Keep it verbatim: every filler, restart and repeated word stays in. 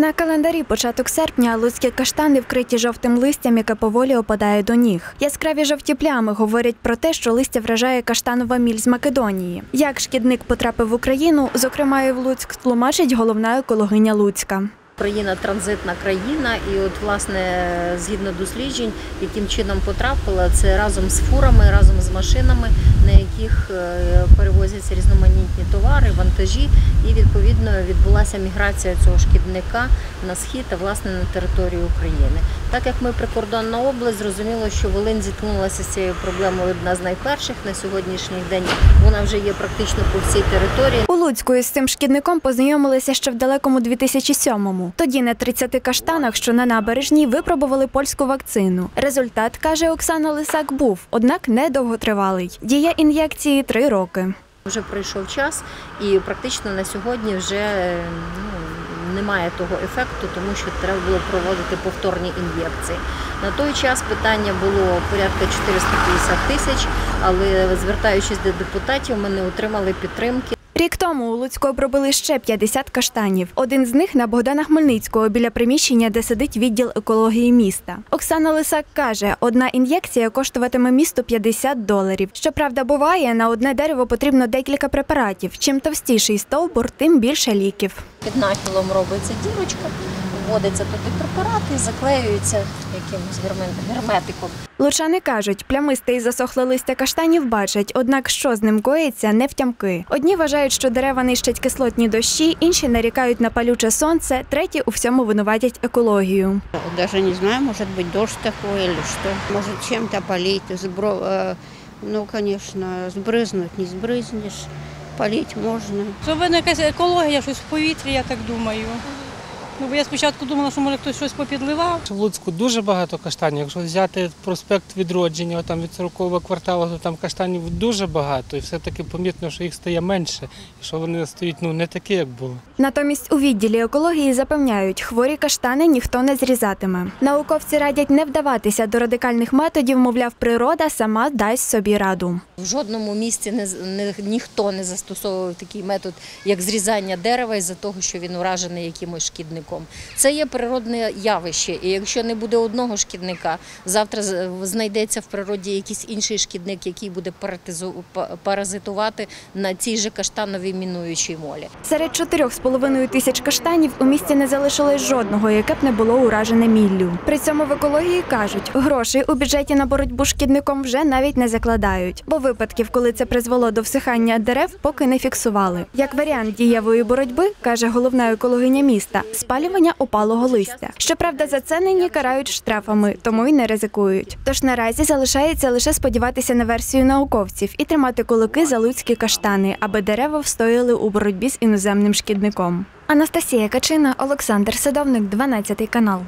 На календарі початок серпня луцькі каштани вкриті жовтим листям, яке поволі опадає до ніг. Яскраві жовті плями говорять про те, що листя вражає каштанова міль з Македонії. Як шкідник потрапив в Україну, зокрема і в Луцьк, тлумачить головна екологиня Луцька. Україна – транзитна країна, і от, власне, згідно досліджень, яким чином потрапила, це разом з фурами, разом з машинами, на яких перевозяться різноманітні товари, вантажі, і, відповідно, відбулася міграція цього шкідника на схід та, власне, на територію України. Так як ми прикордонна область, зрозуміло, що Волинь зіткнулася з цією проблемою одна з найперших на сьогоднішній день. Вона вже є практично по всій території. У Луцьку із цим шкідником познайомилися ще в далекому дві тисячі сьомому. Тоді на тридцяти каштанах, що на набережній, випробували польську вакцину. Результат, каже Оксана Лисак, був, однак недовготривалий. Дія ін'єкції – три роки. Вже пройшов час і практично на сьогодні вже ну, немає того ефекту, тому що треба було проводити повторні ін'єкції. На той час питання було порядка чотириста п'ятдесят тисяч, але, звертаючись до депутатів, ми не отримали підтримки. Рік тому у Луцьку обробили ще п'ятдесят каштанів. Один з них на Богдана Хмельницького, біля приміщення, де сидить відділ екології міста. Оксана Лисак каже, одна ін'єкція коштуватиме місту п'ятдесят доларів. Щоправда, буває, на одне дерево потрібно декілька препаратів. Чим товстіший стовбур, тим більше ліків. Під нахилом робиться дірочка, вводиться туди препарат і заклеюється якимось герметиком. Лучани кажуть, плямисте і засохле листя каштанів бачать, однак що з ним коїться – не втямки. Одні вважають, що дерева нищать кислотні дощі, інші нарікають на палюче сонце, треті у всьому винуватять екологію. Даже не знаю, може бути дощ такий, або що. Може чим-то палити, збро... ну, звісно, збризнути не збризнеш. Палити можна. Це вона якась екологія, щось в повітрі, я так думаю. Ну, бо я спочатку думала, що може хтось щось попідливав. В Луцьку дуже багато каштанів. Якщо взяти проспект Відродження, там від сорокового кварталу, то там каштанів дуже багато. І все-таки помітно, що їх стає менше, і що вони стоять ну, не такі, як було. Натомість у відділі екології запевняють, хворі каштани ніхто не зрізатиме. Науковці радять не вдаватися до радикальних методів, мовляв, природа сама дасть собі раду. В жодному місці не, не, ніхто не застосовував такий метод, як зрізання дерева із-за того, що він уражений якимось шкідником. Це є природне явище, і якщо не буде одного шкідника, завтра знайдеться в природі якийсь інший шкідник, який буде паразитувати на цій же каштановій мінуючій молі. Серед чотирьох з половиною тисяч каштанів у місті не залишилось жодного, яке б не було уражене міллю. При цьому в екології кажуть, грошей у бюджеті на боротьбу з шкідником вже навіть не закладають, бо випадків, коли це призвело до всихання дерев, поки не фіксували. Як варіант дієвої боротьби, каже головна екологиня міста, спалювання опалого листя. Щоправда, за це нині карають штрафами, тому й не ризикують. Тож наразі залишається лише сподіватися на версію науковців і тримати кулаки за луцькі каштани, аби дерева встояли у боротьбі з іноземним шкідником. Анастасія Качина, Олександр Садовник, дванадцятий канал.